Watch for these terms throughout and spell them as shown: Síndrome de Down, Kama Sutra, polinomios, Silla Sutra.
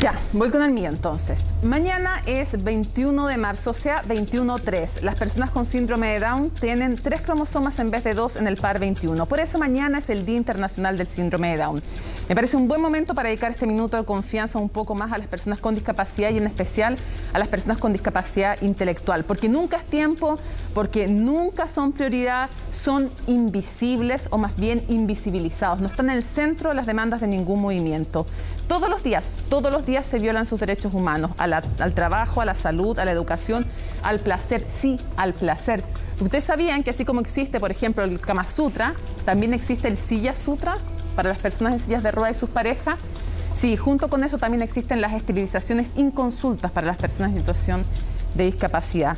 Ya, voy con el mío entonces. Mañana es 21 de marzo, o sea, 21-3. Las personas con síndrome de Down tienen 3 cromosomas en vez de 2 en el par 21. Por eso mañana es el Día Internacional del Síndrome de Down. Me parece un buen momento para dedicar este minuto de confianza un poco más a las personas con discapacidad y en especial a las personas con discapacidad intelectual. Porque nunca es tiempo, porque nunca son prioridad, son invisibles o más bien invisibilizados. No están en el centro de las demandas de ningún movimiento. Todos los días se violan sus derechos humanos, al trabajo, a la salud, a la educación, al placer, sí, al placer. ¿Ustedes sabían que así como existe, por ejemplo, el Kama Sutra, también existe el Silla Sutra para las personas en sillas de ruedas y sus parejas? Sí, junto con eso también existen las esterilizaciones inconsultas para las personas en situación de discapacidad.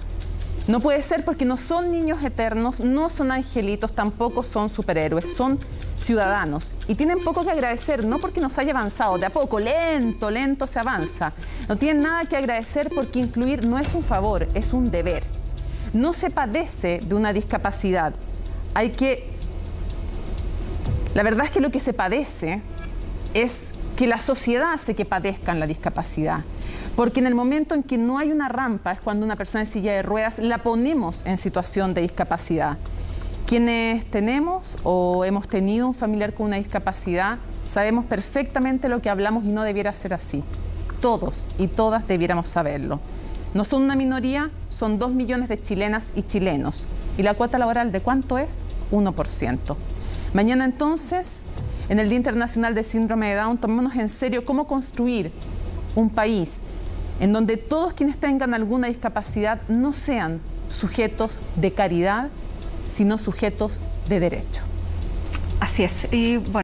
No puede ser porque no son niños eternos, no son angelitos, tampoco son superhéroes, son ciudadanos. Y tienen poco que agradecer, no porque nos haya avanzado, de a poco, lento se avanza. No tienen nada que agradecer porque incluir no es un favor, es un deber. No se padece de una discapacidad. La verdad es que lo que se padece es que la sociedad hace que padezcan la discapacidad. Porque en el momento en que no hay una rampa es cuando una persona en silla de ruedas la ponemos en situación de discapacidad. Quienes tenemos o hemos tenido un familiar con una discapacidad sabemos perfectamente lo que hablamos y no debiera ser así. Todos y todas debiéramos saberlo. No son una minoría, son 2 millones de chilenas y chilenos. ¿Y la cuota laboral de cuánto es? 1%. Mañana entonces, en el Día Internacional del Síndrome de Down, tomémonos en serio cómo construir un país en donde todos quienes tengan alguna discapacidad no sean sujetos de caridad, sino sujetos de derecho. Así es. Y bueno.